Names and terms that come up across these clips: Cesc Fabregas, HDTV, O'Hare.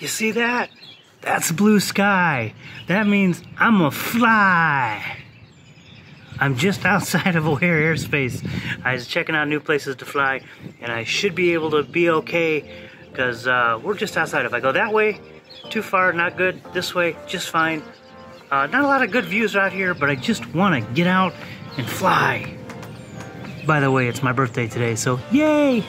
You see that? That's blue sky. That means I'm a fly. I'm just outside of O'Hare airspace. I was checking out new places to fly, and I should be able to be okay because we're just outside. If I go that way, too far, not good. This way, just fine. Not a lot of good views out here, but I just want to get out and fly. By the way, it's my birthday today, so yay!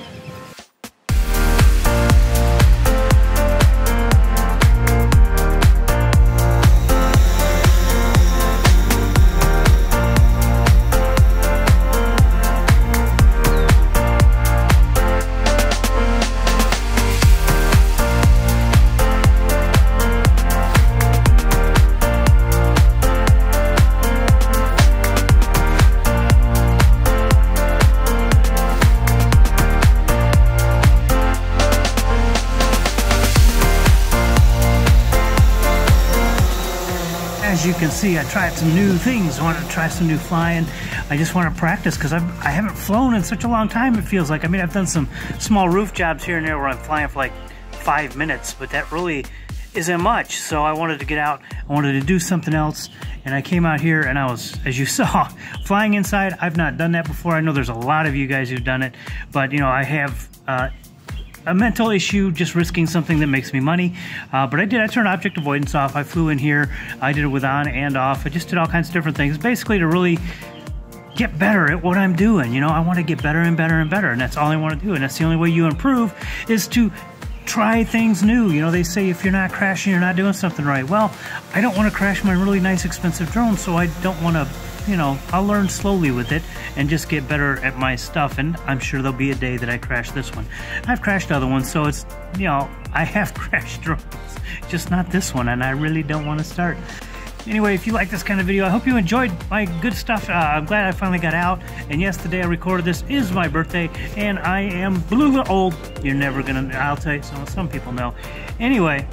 As you can see, I tried some new things. I want to try some new flying. I just want to practice because I haven't flown in such a long time, it feels like. I mean, I've done some small roof jobs here and there where I'm flying for like 5 minutes, but that really isn't much. So I wanted to get out. I wanted to do something else. And I came out here and I was, as you saw, flying inside. I've not done that before. I know there's a lot of you guys who've done it, but you know, I have a mental issue, just risking something that makes me money. But I turned object avoidance off. I flew in here. I did it with on and off. I just did all kinds of different things, basically to really get better at what I'm doing. You know, I want to get better and better and better, and that's all I want to do. And that's the only way you improve is to try things new. You know, they say if you're not crashing, you're not doing something right. Well, I don't want to crash my really nice, expensive drone, so I don't want to, you know, I'll learn slowly with it and just get better at my stuff. And I'm sure there'll be a day that I crash this one. I've crashed other ones, so it's, you know, I have crashed drones, just not this one, and I really don't want to start. Anyway, if you like this kind of video, I hope you enjoyed my good stuff. I'm glad I finally got out. And yes, the day I recorded this is my birthday, and I am blue old. You're never gonna, I'll tell you, some people know. Anyway,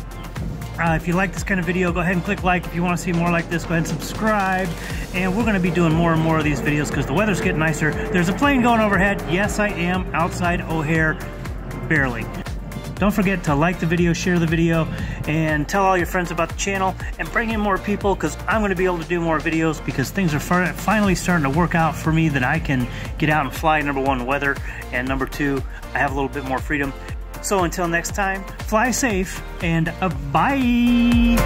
if you like this kind of video, go ahead and click like. If you want to see more like this, go ahead and subscribe. And we're going to be doing more and more of these videos because the weather's getting nicer. There's a plane going overhead. Yes, I am outside O'Hare, barely. Don't forget to like the video, share the video, and tell all your friends about the channel, and bring in more people because I'm going to be able to do more videos because things are finally starting to work out for me that I can get out and fly. Number 1, weather, and number 2, I have a little bit more freedom. So until next time, fly safe and bye.